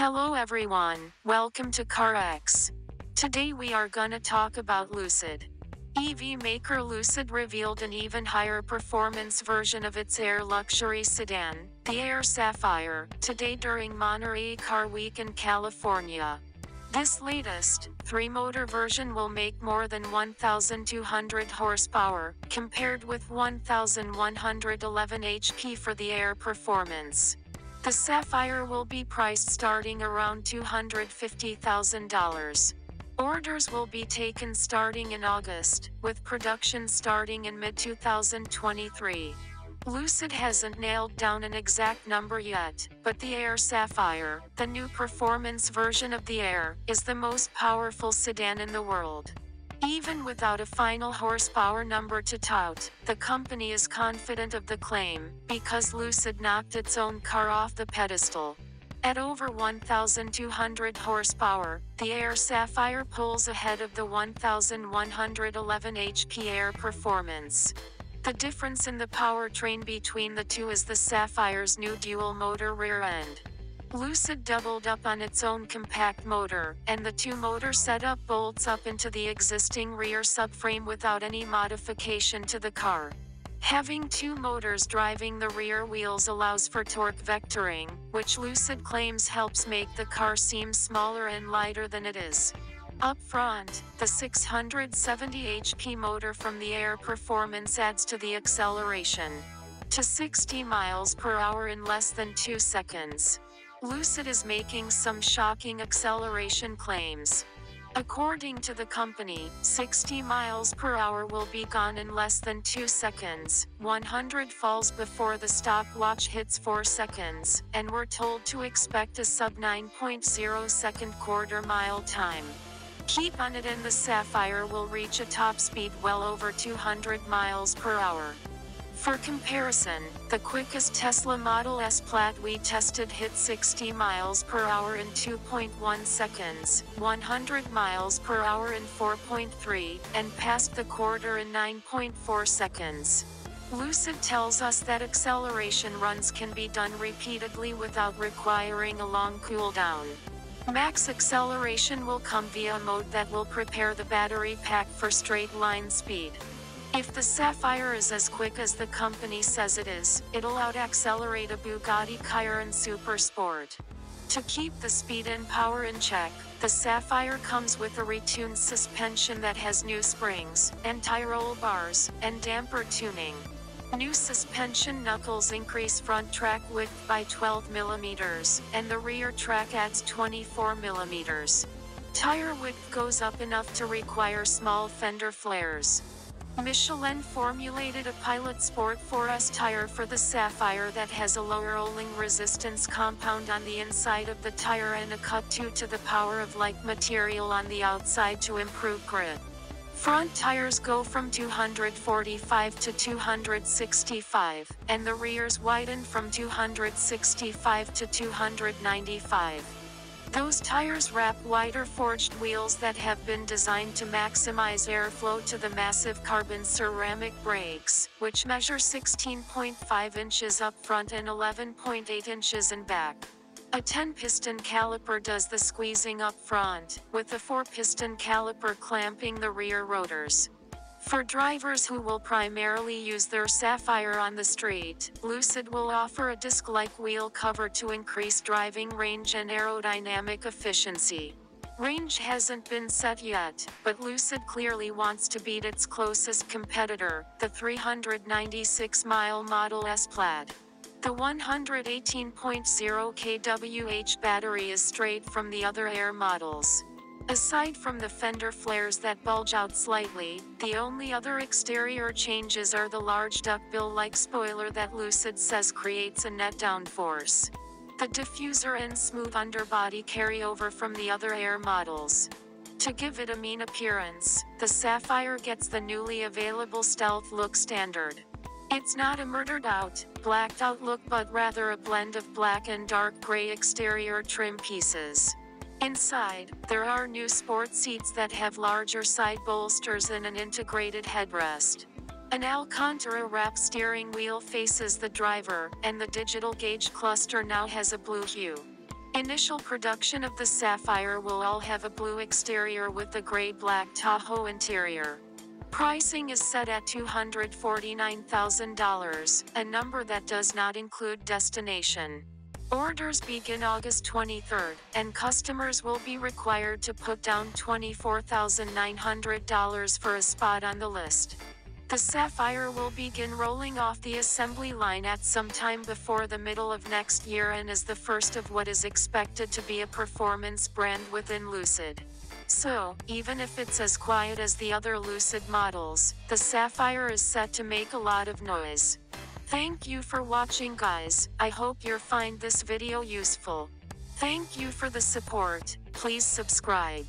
Hello everyone, welcome to CarX. Today we are gonna talk about Lucid. EV maker Lucid revealed an even higher performance version of its Air luxury sedan, the Air Sapphire, today during Monterey Car Week in California. This latest, three-motor version will make more than 1,200 horsepower, compared with 1,111 HP for the Air Performance. The Sapphire will be priced starting around $250,000. Orders will be taken starting in August, with production starting in mid-2023. Lucid hasn't nailed down an exact number yet, but the Air Sapphire, the new performance version of the Air, is the most powerful sedan in the world. Even without a final horsepower number to tout, the company is confident of the claim, because Lucid knocked its own car off the pedestal. At over 1,200 horsepower, the Air Sapphire pulls ahead of the 1,111 HP Air Performance. The difference in the powertrain between the two is the Sapphire's new dual-motor rear end. Lucid doubled up on its own compact motor, and the two-motor setup bolts up into the existing rear subframe without any modification to the car. Having two motors driving the rear wheels allows for torque vectoring, which Lucid claims helps make the car seem smaller and lighter than it is. Up front, the 670 HP motor from the Air Performance adds to the acceleration to 60 miles per hour in less than 2 seconds. Lucid is making some shocking acceleration claims. According to the company, 60 miles per hour will be gone in less than 2 seconds, 100 falls before the stopwatch hits 4 seconds, and we're told to expect a sub 9.0 second quarter mile time. Keep on it and the Sapphire will reach a top speed well over 200 miles per hour. For comparison, the quickest Tesla Model S Plaid we tested hit 60 miles per hour in 2.1 seconds, 100 miles per hour in 4.3, and passed the quarter in 9.4 seconds. Lucid tells us that acceleration runs can be done repeatedly without requiring a long cooldown. Max acceleration will come via a mode that will prepare the battery pack for straight line speed. If the Sapphire is as quick as the company says it is, it'll out-accelerate a Bugatti Chiron Super Sport. To keep the speed and power in check, the Sapphire comes with a retuned suspension that has new springs, and tie-roll bars, and damper tuning. New suspension knuckles increase front track width by 12 millimeters, and the rear track adds 24 millimeters. Tire width goes up enough to require small fender flares. Michelin formulated a Pilot Sport 4S tire for the Sapphire that has a lower rolling resistance compound on the inside of the tire and a cut 2 to the power of like material on the outside to improve grip. Front tires go from 245 to 265, and the rears widen from 265 to 295. Those tires wrap wider forged wheels that have been designed to maximize airflow to the massive carbon ceramic brakes, which measure 16.5 inches up front and 11.8 inches in back. A 10-piston caliper does the squeezing up front, with a 4-piston caliper clamping the rear rotors. For drivers who will primarily use their Sapphire on the street, Lucid will offer a disc-like wheel cover to increase driving range and aerodynamic efficiency. Range hasn't been set yet, but Lucid clearly wants to beat its closest competitor, the 396-mile Model S Plaid. The 118.0 kWh battery is straight from the other Air models. Aside from the fender flares that bulge out slightly, the only other exterior changes are the large duckbill-like spoiler that Lucid says creates a net downforce. The diffuser and smooth underbody carry over from the other Air models. To give it a mean appearance, the Sapphire gets the newly available stealth look standard. It's not a murdered-out, blacked-out look but rather a blend of black and dark gray exterior trim pieces. Inside, there are new sport seats that have larger side bolsters and an integrated headrest. An Alcantara wrapped steering wheel faces the driver, and the digital gauge cluster now has a blue hue. Initial production of the Sapphire will all have a blue exterior with the gray-black Tahoe interior. Pricing is set at $249,000, a number that does not include destination. Orders begin August 23rd, and customers will be required to put down $24,900 for a spot on the list. The Sapphire will begin rolling off the assembly line at some time before the middle of next year and is the first of what is expected to be a performance brand within Lucid. So, even if it's as quiet as the other Lucid models, the Sapphire is set to make a lot of noise. Thank you for watching, guys. I hope you find this video useful. Thank you for the support. Please subscribe.